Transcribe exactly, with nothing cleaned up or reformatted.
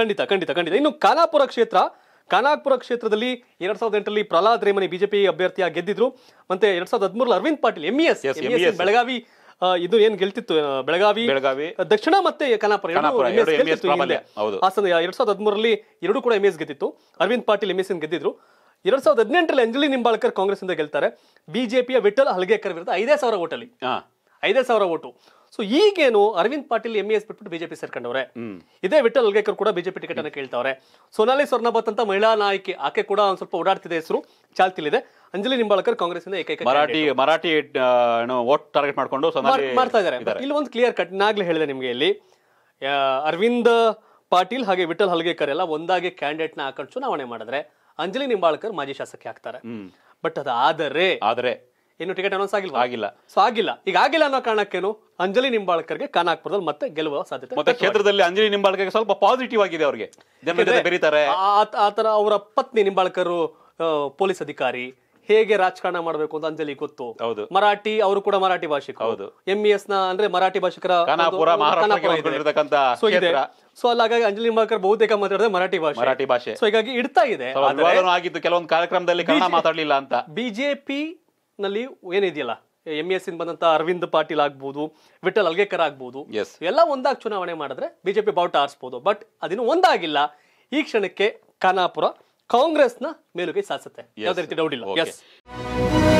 ಖಂಡಿತ ಖಂಡಿತ ಖಂಡಿತ ಇನ್ನು ಖಾನಾಪುರ ಕ್ಷೇತ್ರ ಖಾನಾಪುರ ಕ್ಷೇತ್ರದಲ್ಲಿ ಎರಡ್ ಸಾವಿರದ ಎಂಟರಲ್ಲಿ ಪ್ರಹ್ಲಾದ್ ರೇಮನಿ ಬಿಜೆಪಿ ಅಭ್ಯರ್ಥಿಯ ಗೆದ್ದಿದ್ರು. ಮತ್ತೆ ಎರಡ್ ಸಾವಿರದ ಹದಿಮೂರರಲ್ಲಿ Arvind Patil M E S Belagavi ಇದು ಏನ್ ಗೆಲ್ತಿತ್ತು ಬೆಳಗಾವಿ ದಕ್ಷಿಣ ಮತ್ತೆ ಖಾನಾಪುರ ಎರಡ್ ಸಾವಿರದ ಹದಿಮೂರರಲ್ಲಿ ಎರಡು ಕೂಡ ಎಂ ಇ ಎಸ್ ಗೆದ್ದಿತ್ತು. Arvind Patil M E S ಗೆದ್ದಿದ್ರು. ಎರಡ್ ಸಾವಿರದ ಹದಿನೆಂಟರಲ್ಲಿ ಅಂಜಲಿ ನಿಂಬಾಳ್ಕರ್ ಕಾಂಗ್ರೆಸ್ ಇಂದ ಗೆಲ್ತಾರೆ. ಬಿಜೆಪಿಯ ವಿಠಲ್ ಹಲ್ಗೇಕರ್ ವಿರುದ್ಧ ಐದೇ ಸಾವಿರ ಓಟಲ್ಲಿ ಐದೇ ಸಾವಿರ ಓಟು. ಸೊ ಈಗೇನು Arvind Patil M E S ಬಿಟ್ಬಿಟ್ಟು ಬಿಜೆಪಿ ಸೇರ್ಕೊಂಡವ್ರೆ. ಇದೇ ವಿಠಲ್ ಹಲ್ಗೇಕರ್ ಕೂಡ ಬಿಜೆಪಿ ಟಿಕೆಟ್ ಅನ್ನು ಕೇಳ್ತಾವ್ರೆ. ಸೋನಾಲಿ ಸ್ವರ್ಣಬಾತ್ ಅಂತ ಮಹಿಳಾ ನಾಯಕಿ, ಆಕೆ ಕೂಡ ಒಂದ್ ಸ್ವಲ್ಪ ಓಡಾಡ್ತಿದೆ, ಹೆಸರು ಚಾಲ್ತಿಲಿದೆ. ಅಂಜಲಿ ನಿಂಬಾಳ್ಕರ್ ಕಾಂಗ್ರೆಸ್ ಇಂದ ಏಕೈಕ ಮರಾಠಿ ಮರಾಠಿ ವೋಟ್ ಟಾರ್ಗೆಟ್ ಮಾಡ್ಕೊಂಡು ಮಾಡ್ತಾ ಇದ್ದಾರೆ. ಇಲ್ಲಿ ಒಂದು ಕ್ಲಿಯರ್ ಕಟ್ ನಾಗ್ಲೇ ಹೇಳಿದೆ ನಿಮ್ಗೆ, ಇಲ್ಲಿ ಅರವಿಂದ್ ಪಾಟೀಲ್ ಹಾಗೆ ವಿಠಲ್ ಹಲ್ಗೇಕರ್ ಎಲ್ಲ ಒಂದಾಗಿ ಕ್ಯಾಂಡಿಡೇಟ್ ನ ಹಾಕೊಂಡು ಚುನಾವಣೆ ಮಾಡಿದ್ರೆ ಅಂಜಲಿ ನಿಂಬಾಳ್ಕರ್ ಮಾಜಿ ಶಾಸಕಿ ಆಗ್ತಾರೆ. ಬಟ್ ಅದು ಆದರೆ ಆದರೆ ಏನು ಟಿಕೆಟ್ ಅನೌನ್ಸ್ ಆಗಿಲ್ಲ ಆಗಿಲ್ಲ ಸೊ ಆಗಿಲ್ಲ ಈಗ ಆಗಿಲ್ಲ ಅನ್ನೋ ಕಾರಣಕ್ಕೇನು ಅಂಜಲಿ ನಿಂಬಾಳ್ಕರ್ಗೆ ಖಾನಾಪುರದಲ್ಲಿ ಮತ್ತೆ ಗೆಲ್ಲುವ ಸಾಧ್ಯತೆ ಮತ್ತೆ ಕ್ಷೇತ್ರದಲ್ಲಿ ಅಂಜಲಿ ನಿಂಬಾಳ್ಕರ್ಗೆ ಸ್ವಲ್ಪ ಪಾಸಿಟಿವ್ ಆಗಿದೆ. ಅವ್ರಿಗೆ ಬೆರೀತಾರೆ ಆತರ. ಅವರ ಪತ್ನಿ ನಿಂಬಾಳ್ಕರ್ ಪೊಲೀಸ್ ಅಧಿಕಾರಿ, ಹೇಗೆ ರಾಜಕಾರಣ ಮಾಡಬೇಕು ಅಂತ ಅಂಜಲಿ ಗೊತ್ತು. ಹೌದು, ಮರಾಠಿ ಅವರು ಕೂಡ ಮರಾಠಿ ಭಾಷಿಕ. ಹೌದು, ಎಂ ಇ ಎಸ್ ನ ಅಂದ್ರೆ ಮರಾಠಿ ಭಾಷಿಕರ ಸೊ ಅಲ್ಲಿ ಹಾಗಾಗಿ ಅಂಜಲಿ ನಿಂಬಾಳ್ಕರ್ ಬಹುತೇಕ ಮಾತಾಡಿದ್ರೆ ಮರಾಠಿ ಭಾಷೆ ಮರಾಠಿ ಭಾಷೆ ಸೊ ಹೀಗಾಗಿ ಇಡ್ತಾ ಇದೆ. ಆಗಿತ್ತು ಕೆಲವೊಂದು ಕಾರ್ಯಕ್ರಮದಲ್ಲಿ ಕನ್ನಡ ಮಾತಾಡಲಿಲ್ಲ ಅಂತ. ಬಿಜೆಪಿ ನಲ್ಲಿ ಏನಿದೆಯಲ್ಲ ಎಂ ಇ ಎಸ್ ಇಂದ ಬಂದಂತ ಅರವಿಂದ್ ಪಾಟೀಲ್ ಆಗ್ಬಹುದು, ವಿಠಲ್ ಹಲ್ಗೇಕರ್ ಆಗ್ಬಹುದು, ಎಲ್ಲ ಒಂದಾಗ ಚುನಾವಣೆ ಮಾಡಿದ್ರೆ ಬಿಜೆಪಿ ಬಾವುಟ ಆರಿಸಬಹುದು. ಬಟ್ ಅದಿನ್ನು ಒಂದಾಗಿಲ್ಲ. ಈ ಕ್ಷಣಕ್ಕೆ ಖಾನಾಪುರ ಕಾಂಗ್ರೆಸ್ನ ಮೇಲುಗೈ ಸಾಧಿಸುತ್ತೆ, ಯಾವುದೇ ರೀತಿ ಡೌಟ್ ಇಲ್ಲ.